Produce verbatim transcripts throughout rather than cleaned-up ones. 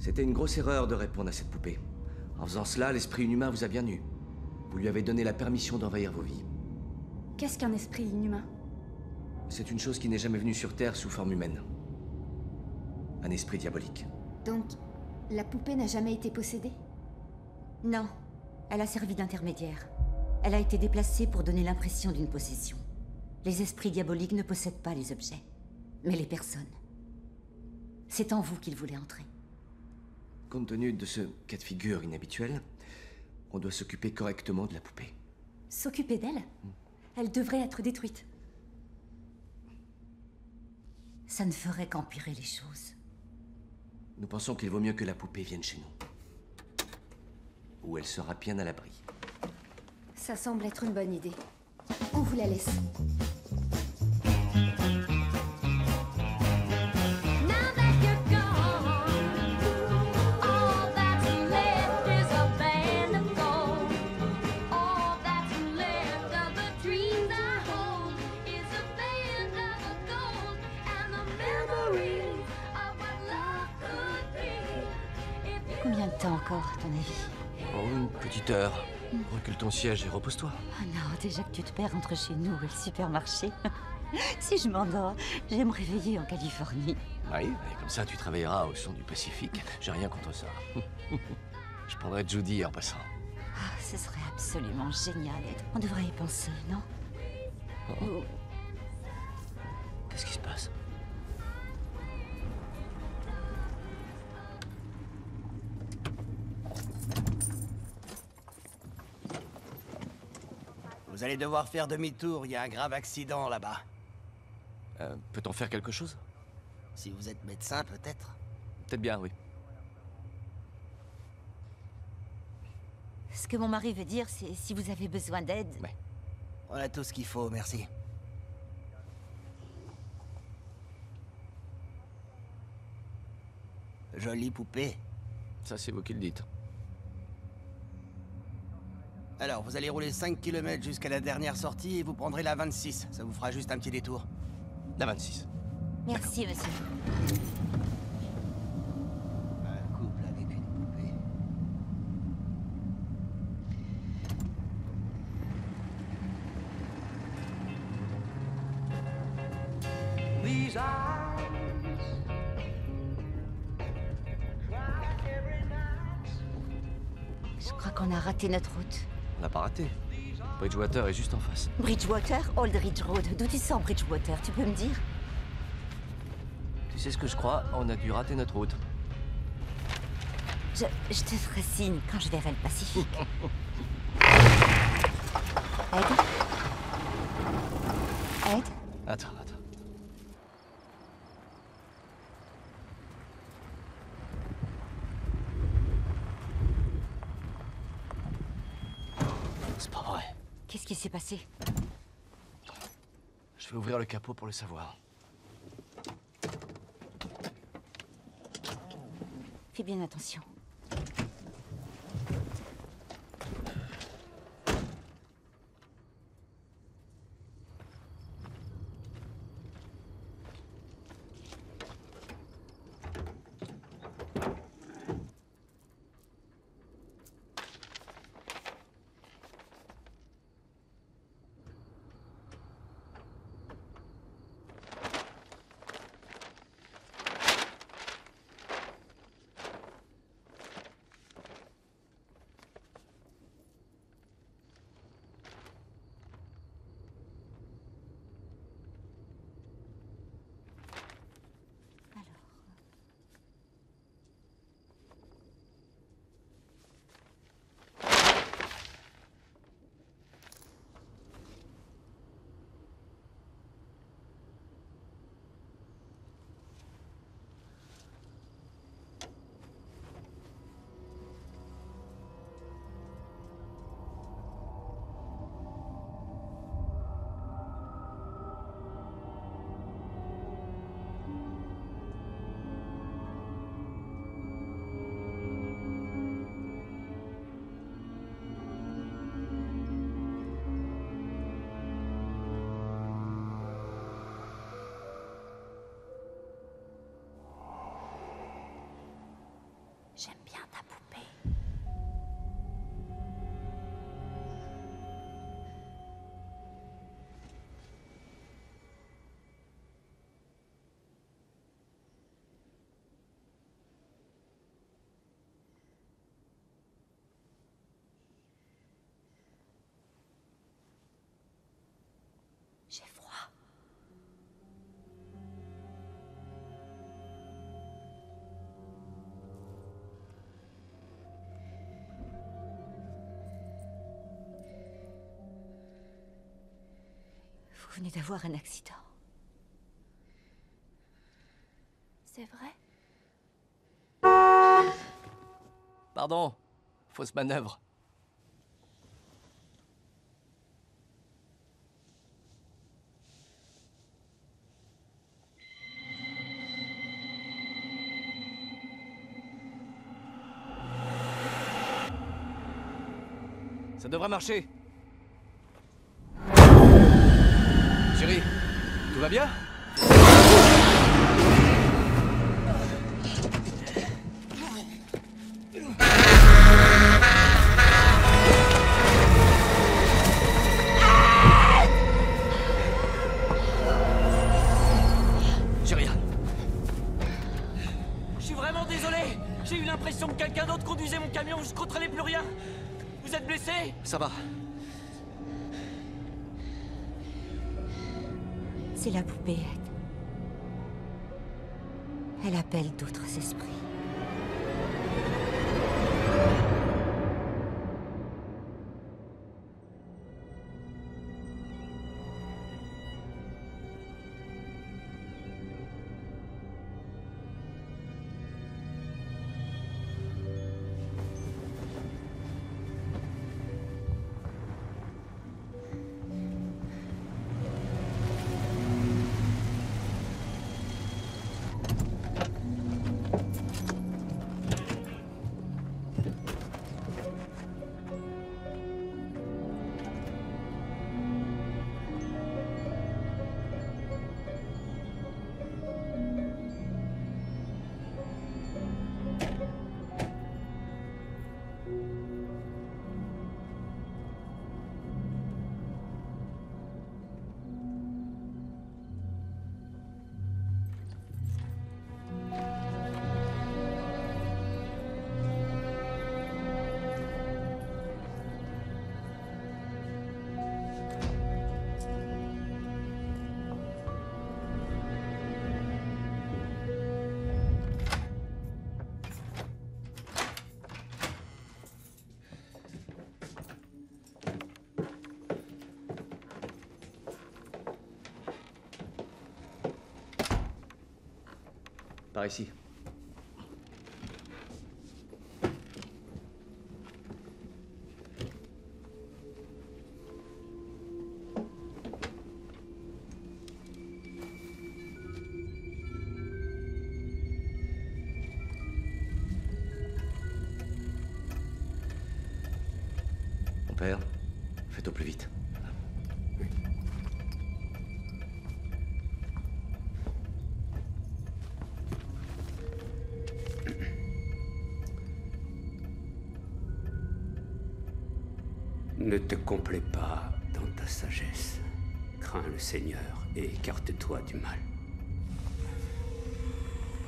C'était une grosse erreur de répondre à cette poupée. En faisant cela, l'esprit inhumain vous a bien eu. Vous lui avez donné la permission d'envahir vos vies. Qu'est-ce qu'un esprit inhumain? C'est une chose qui n'est jamais venue sur Terre sous forme humaine. Un esprit diabolique. Donc, la poupée n'a jamais été possédée? Non, elle a servi d'intermédiaire. Elle a été déplacée pour donner l'impression d'une possession. Les esprits diaboliques ne possèdent pas les objets, mais les personnes. C'est en vous qu'ils voulaient entrer. Compte tenu de ce cas de figure inhabituel, on doit s'occuper correctement de la poupée. S'occuper d'elle? Mmh. Elle devrait être détruite. Ça ne ferait qu'empirer les choses. Nous pensons qu'il vaut mieux que la poupée vienne chez nous. Où elle sera bien à l'abri. Ça semble être une bonne idée. On vous la laisse. Encore, à ton avis? Oh, une petite heure. Mmh. Recule ton siège et repose-toi. Oh non, déjà que tu te perds entre chez nous et le supermarché. Si je m'endors, j'aime me réveiller en Californie. Oui, et comme ça tu travailleras au son du Pacifique. J'ai rien contre ça. Je prendrai Judy en passant. Oh, ce serait absolument génial, Ed. On devrait y penser, non? Oh. Oh. Qu'est-ce qui se passe? Vous allez devoir faire demi-tour, il y a un grave accident là-bas. Euh, peut-on faire quelque chose? Si vous êtes médecin, peut-être. Peut-être bien, oui. Ce que mon mari veut dire, c'est si vous avez besoin d'aide... Ouais. On a tout ce qu'il faut, merci. Jolie poupée. Ça, c'est vous qui le dites. Alors, vous allez rouler cinq kilomètres jusqu'à la dernière sortie et vous prendrez la vingt-six. Ça vous fera juste un petit détour. La vingt-six. Merci, monsieur. Un couple avec une poupée. These eyes. Je crois qu'on a raté notre route. On n'a pas raté. Bridgewater est juste en face. Bridgewater, Old Ridge Road. D'où tu sors, Bridgewater? Tu peux me dire? Tu sais ce que je crois? On a dû rater notre route. Je, je te ferai signe quand je verrai le Pacifique. Ed? Ed? Attends, attends. Qu'est-ce qui s'est passé? Je vais ouvrir le capot pour le savoir. Fais bien attention. venez d'avoir un accident. C'est vrai? Pardon, fausse manœuvre. Ça devrait marcher. Chérie, tout va bien? J'ai rien. Je suis vraiment désolé. J'ai eu l'impression que quelqu'un d'autre conduisait mon camion, je contrôlais plus rien. Vous êtes blessé? Ça va. C'est la poupée Ed. Elle appelle d'autres esprits. Par ici. Mon père, faites au plus vite. Ne te complais pas dans ta sagesse. Crains le Seigneur et écarte-toi du mal.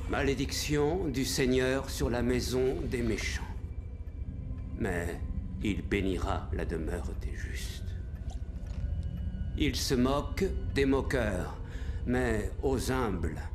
Malédiction du Seigneur sur la maison des méchants. Mais il bénira la demeure des justes. Il se moque des moqueurs, mais aux humbles,